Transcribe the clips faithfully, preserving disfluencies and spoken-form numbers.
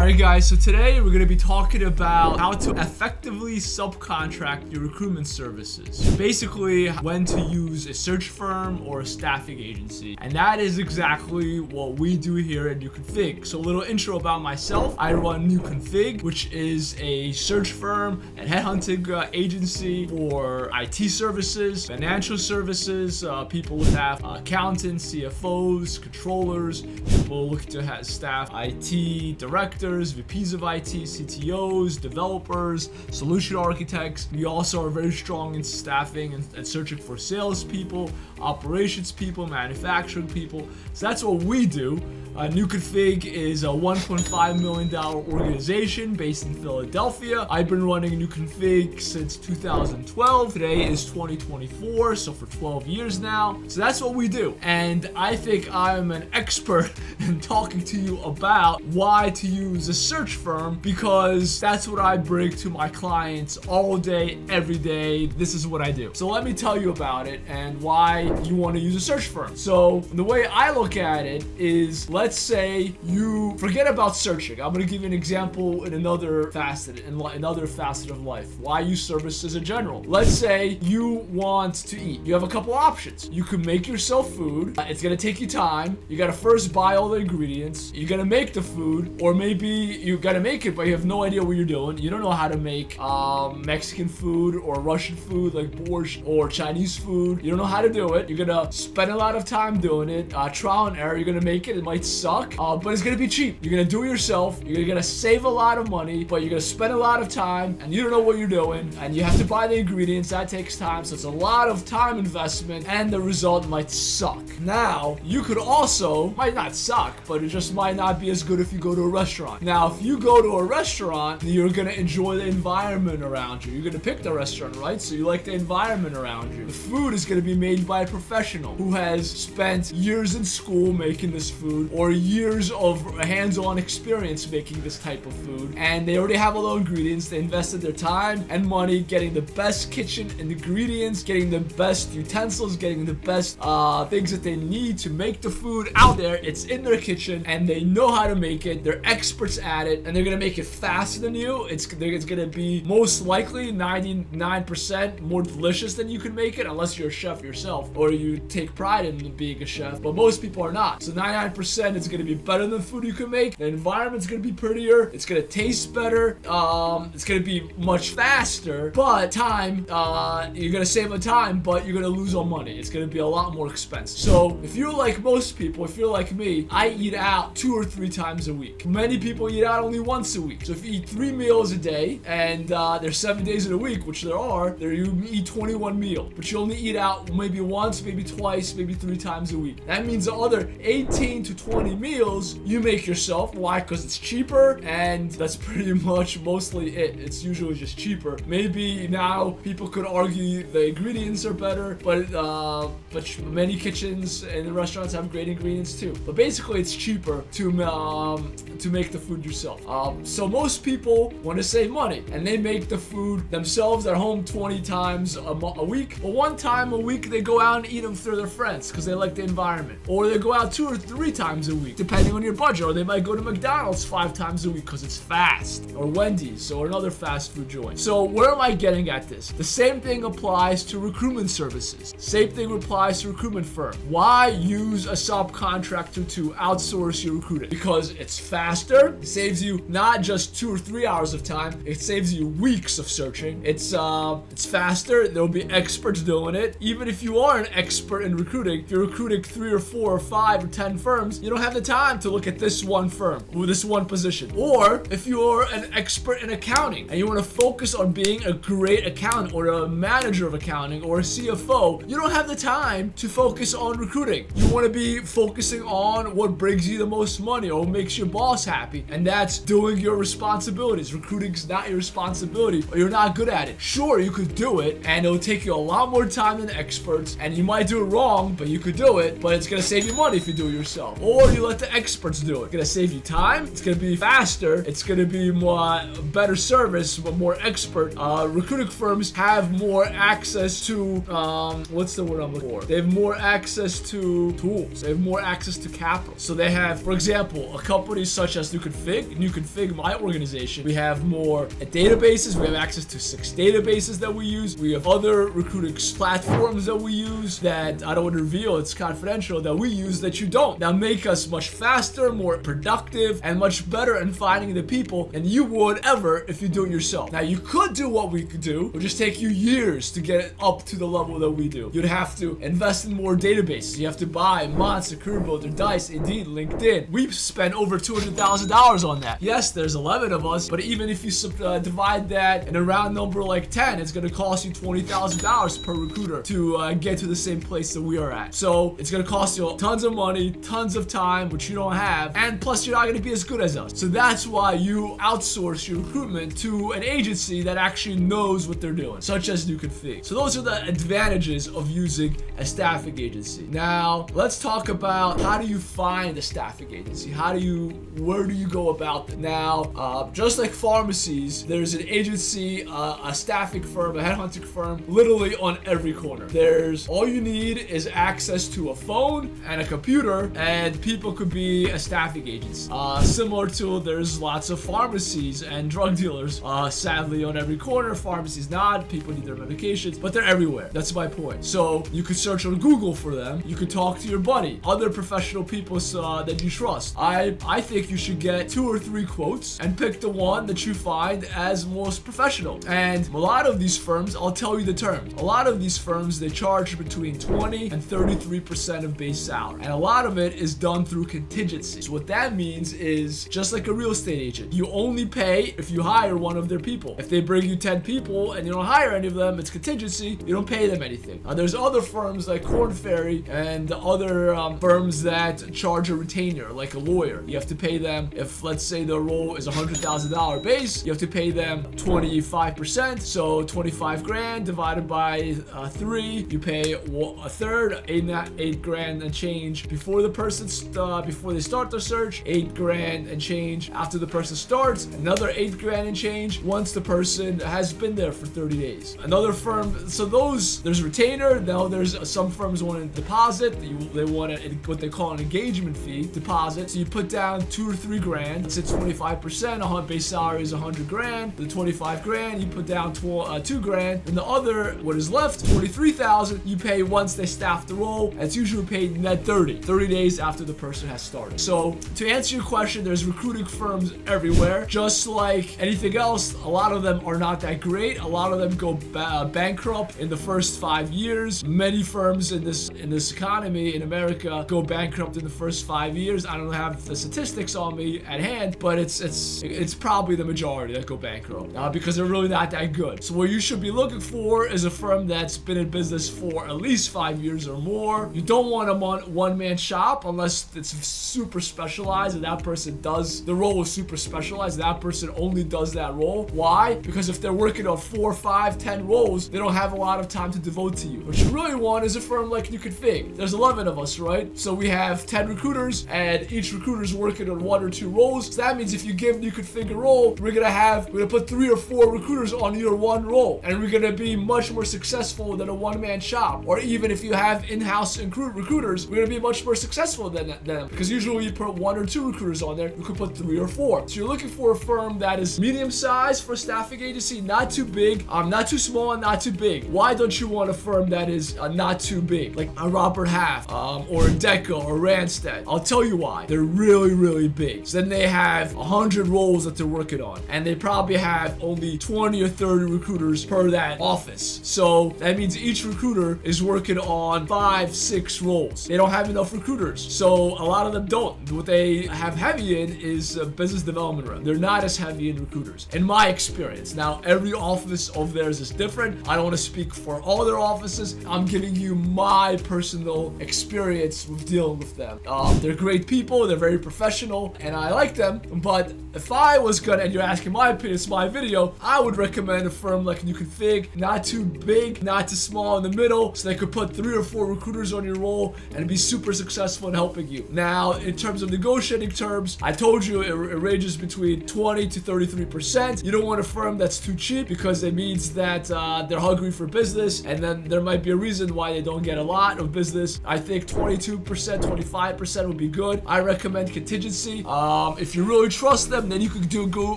Alright guys, so today we're gonna be talking about how to effectively subcontract your recruitment services. Basically, when to use a search firm or a staffing agency. And that is exactly what we do here at NewConfig. So a little intro about myself. I run NewConfig, which is a search firm and headhunting uh, agency for I T services, financial services, uh, people who have uh, accountants, C F Os, controllers, people looking to have staff I T directors, V Ps of I T, C T Os, developers, solution architects. We also are very strong in staffing and, and searching for salespeople, operations people, manufacturing people. So that's what we do. Uh, NewConfig is a one point five million dollar organization based in Philadelphia. I've been running NewConfig since two thousand twelve. Today is twenty twenty-four, so for twelve years now. So that's what we do. And I think I'm an expert in talking to you about why to use a search firm, because that's what I bring to my clients all day, every day. This is what I do. So let me tell you about it and why you want to use a search firm. So the way I look at it is, let's say you forget about searching. I'm going to give you an example in another facet, in another facet of life, why use services in general. Let's say you want to eat. You have a couple options. You can make yourself food. It's going to take you time. You got to first buy all the ingredients. You're going to make the food, or maybe you got to make it, but you have no idea what you're doing. You don't know how to make um, Mexican food or Russian food like borscht or Chinese food. You don't know how to do it. You're going to spend a lot of time doing it. Uh, trial and error. You're going to make it. It might suck, uh, but it's going to be cheap. You're going to do it yourself. You're going to save a lot of money, but you're going to spend a lot of time and you don't know what you're doing, and you have to buy the ingredients. That takes time. So it's a lot of time investment, and the result might suck. Now, you could also, might not suck, but it just might not be as good if you go to a restaurant. Now, if you go to a restaurant, you're going to enjoy the environment around you. You're going to pick the restaurant, right? So you like the environment around you. The food is going to be made by a professional who has spent years in school making this food, or years of hands-on experience making this type of food, and they already have all the ingredients. They invested their time and money getting the best kitchen and ingredients, getting the best utensils, getting the best uh, things that they need to make the food out there. It's in their kitchen and they know how to make it. They're experts at it, and they're gonna make it faster than you. It's, it's gonna be most likely ninety-nine percent more delicious than you can make it, unless you're a chef yourself or you take pride in being a chef, but most people are not. So ninety-nine percent it's gonna be better than the food you can make. The environment's gonna be prettier. It's gonna taste better. Um, it's gonna be much faster, but time, uh, you're gonna save on time, but you're gonna lose on money. It's gonna be a lot more expensive. So if you're like most people, if you're like me, I eat out two or three times a week. Many people eat out only once a week. So if you eat three meals a day, and uh, there's seven days in a week, which there are, there you eat twenty-one meals, but you only eat out maybe once, maybe twice, maybe three times a week. That means the other eighteen to twenty meals you make yourself. Why? Because it's cheaper, and that's pretty much mostly it. It's usually just cheaper. Maybe now people could argue the ingredients are better, but uh, but many kitchens and restaurants have great ingredients too. But basically, it's cheaper to um, to make the food yourself. Um, so most people want to save money, and they make the food themselves at home twenty times a, a week. But one time a week they go out and eat them through their friends because they like the environment, or they go out two or three times a week, depending on your budget. Or they might go to McDonald's five times a week because it's fast, or Wendy's, or another fast food joint. So where am I getting at this? The same thing applies to recruitment services. Same thing applies to recruitment firm. Why use a subcontractor to outsource your recruiting? Because it's faster. It saves you not just two or three hours of time. It saves you weeks of searching. It's uh, it's faster. There'll be experts doing it. Even if you are an expert in recruiting, if you're recruiting three or four or five or ten firms, you don't have the time to look at this one firm or this one position. Or if you're an expert in accounting and you want to focus on being a great accountant or a manager of accounting or a C F O, you don't have the time to focus on recruiting. You want to be focusing on what brings you the most money or makes your boss happy, and that's doing your responsibilities. Recruiting's not your responsibility, or you're not good at it. Sure, you could do it, and it'll take you a lot more time than experts, and you might do it wrong, but you could do it, but it's going to save you money if you do it yourself. Or or you let the experts do it. It's gonna save you time, it's gonna be faster, it's gonna be more better service, but more expert. Uh, recruiting firms have more access to, um, what's the word I'm looking for? They have more access to tools, they have more access to capital. So they have, for example, a company such as NewConfig, NewConfig, my organization, we have more databases, we have access to six databases that we use, we have other recruiting platforms that we use that I don't want to reveal, it's confidential, that we use that you don't. Now make us much faster, more productive, and much better in finding the people than you would ever if you do it yourself. Now you could do what we could do, it would just take you years to get it up to the level that we do. You'd have to invest in more databases, you have to buy Monster, CareerBuilder, Dice, Indeed, LinkedIn. We've spent over two hundred thousand dollars on that. Yes, there's eleven of us, but even if you uh, divide that in a round number like ten, it's gonna cost you twenty thousand dollars per recruiter to uh, get to the same place that we are at. So it's gonna cost you tons of money, tons of time, which you don't have, and plus you're not gonna be as good as us. So that's why you outsource your recruitment to an agency that actually knows what they're doing, such as NewConfig. So those are the advantages of using a staffing agency. Now let's talk about how do you find a staffing agency? How do you, where do you go about that? Now, uh, just like pharmacies, there's an agency, uh, a staffing firm, a headhunting firm, literally on every corner. There's, all you need is access to a phone and a computer, and people could be a staffing agency. Uh, similar to, there's lots of pharmacies and drug dealers, uh, sadly on every corner. Pharmacies not, people need their medications, but they're everywhere. That's my point. So you could search on Google for them. You could talk to your buddy, other professional people uh, that you trust. I, I think you should get two or three quotes and pick the one that you find as most professional. And a lot of these firms, I'll tell you the terms. A lot of these firms, they charge between twenty and thirty-three percent of base salary. And a lot of it is done through contingency. So what that means is, just like a real estate agent, you only pay if you hire one of their people. If they bring you ten people and you don't hire any of them, it's contingency, you don't pay them anything. Now, there's other firms like Korn Ferry and other um, firms that charge a retainer, like a lawyer. You have to pay them, if let's say their role is one hundred thousand dollars base, you have to pay them twenty-five percent, so twenty-five grand divided by uh, three, you pay a third, eight, eight grand and change before the person's, uh, before they start their search, eight grand and change after the person starts, another eight grand and change once the person has been there for thirty days. Another firm, so those, there's retainer, now there's uh, some firms want a deposit, you, they want a, what they call an engagement fee deposit, so you put down two or three grand, it's at twenty-five percent, a base salary is one hundred grand, the twenty-five grand, you put down tw uh, two grand, and the other, what is left, forty-three thousand, you pay once they staff the role, and it's usually paid net thirty, thirty days after the person has started. So to answer your question, there's recruiting firms everywhere, just like anything else, a lot of them are not that great, a lot of them go ba bankrupt in the first five years, many firms in this, in this economy in America go bankrupt in the first five years, I don't have the statistics on me at hand, but it's, it's, it's probably the majority that go bankrupt uh, because they're really not that good. So what you should be looking for is a firm that's been in business for at least five years or more. You don't want a one, one-man shop unless it's super specialized and that person does, the role is super specialized, that person only does that role. Why? Because if they're working on four, five, ten roles, they don't have a lot of time to devote to you. What you really want is a firm like NewConfig. There's eleven of us, right? So we have ten recruiters and each recruiter's working on one or two roles. So that means if you give NewConfig a role, we're gonna have, we're gonna put three or four recruiters on your one role and we're gonna be much more successful than a one-man shop. Or even if you have in-house recruit recruiters, we're gonna be much more successful than them because usually you put one or two recruiters on there, you could put three or four. So you're looking for a firm that is medium-sized for a staffing agency, not too big, um, not too small, and not too big. Why don't you want a firm that is uh, not too big, like a Robert Half um, or Adecco or Randstad? I'll tell you why. They're really, really big. So then they have one hundred roles that they're working on, and they probably have only twenty or thirty recruiters per that office. So that means each recruiter is working on five, six roles. They don't have enough recruiters, so a lot of them don't. What they have heavy in is uh, business development rep. They're not as heavy in recruiters, in my experience. Now, every office of theirs is different. I don't want to speak for all their offices. I'm giving you my personal experience with dealing with them. Uh, they're great people. They're very professional, and I like them, but if I was gonna, and you're asking my opinion, it's my video, I would recommend a firm like NewConfig, not too big, not too small, in the middle, so they could put three or four recruiters on your role and be super successful in helping you. Now, in terms of negotiating terms, I told you it, it ranges between twenty to thirty-three percent. You don't want a firm that's too cheap because it means that uh, they're hungry for business, and then there might be a reason why they don't get a lot of business. I think twenty-two percent, twenty-five percent would be good. I recommend contingency. Um, if you really trust them, then you could do go,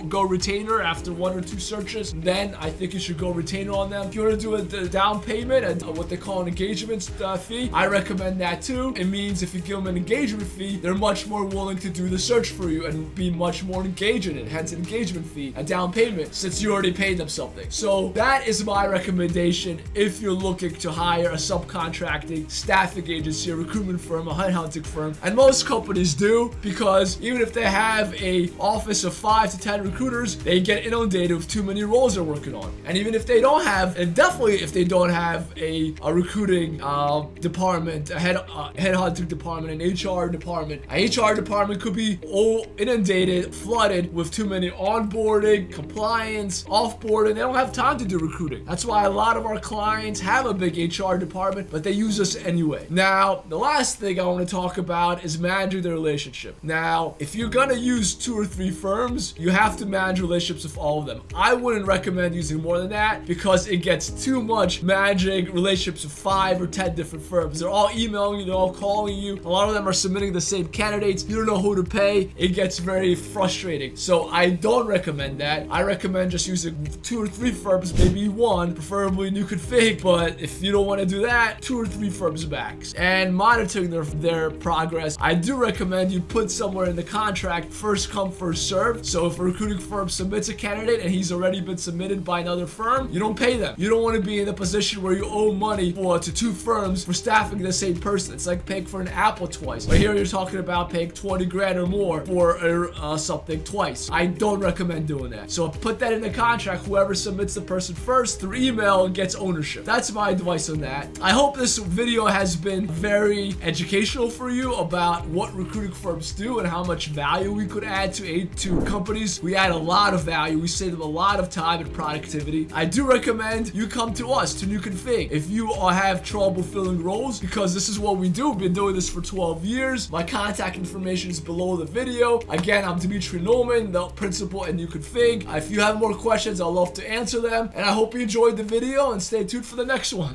go retainer after one or two searches. Then I think you should go retainer on them. If you want to do a, a down payment and what they call an engagement uh, fee, I recommend that too. It means if you give them an engagement fee, they're much more willing to do the search for you and be much more engaged in it. Hence, an engagement fee, a down payment, since you already paid them something. So that is my recommendation if you're looking to hire a subcontracting staffing agency, a recruitment firm, a headhunting firm. And most companies do, because even if they have a office of five to ten recruiters, they get inundated with too many roles they're working on. And even if they don't have, and definitely if they don't have a, a recruiting uh, department, a head uh, headhunting department, an H R department, an H R department could be all inundated, flooded with too many onboarding, compliance, offboarding. They don't have time to do recruiting. That's why a lot of our clients have a big H R department, but they use us anyway. Now, the last thing I want to talk about is managing the relationship. Now, if you're gonna use two or three firms, you have to manage relationships with all of them. I wouldn't recommend using more than that because it gets too much managing relationships with five or ten different firms. They're all emailing you, they're all calling you. A lot of them are submitting the same candidates. You don't know who to pay. It gets very frustrating. So I don't recommend that. I recommend just using two or three firms, maybe one, preferably NewConfig. But if you don't want to do that, two or three firms max. And monitoring their, their progress, I do recommend you put somewhere in the contract, first come, first served. So if a recruiting firm submits a candidate and he's already been submitted by another firm, you don't pay them. You don't want to be in a position where you owe money for, to two firms for staffing the same person. It's like paying for an apple twice. But here you're talking about paying twenty grand or more for uh, something twice. I don't recommend doing that. So put that in the contract. Whoever submits the person first through email gets ownership. That's my advice on that. I hope this video has been very educational for you about what recruiting firms do and how much value we could add to aid to companies. We add a lot of value. We save them a lot of time and productivity. I do recommend you come to us, to NewConfig, if you all have trouble filling roles, because this is what we do. We've been doing this for twelve years. My contact information is below the video. Again, I'm Dmitry Nulman, the principal at NewConfig. If you have more questions, I'd love to answer them. And I hope you enjoyed the video and stay tuned for the next one.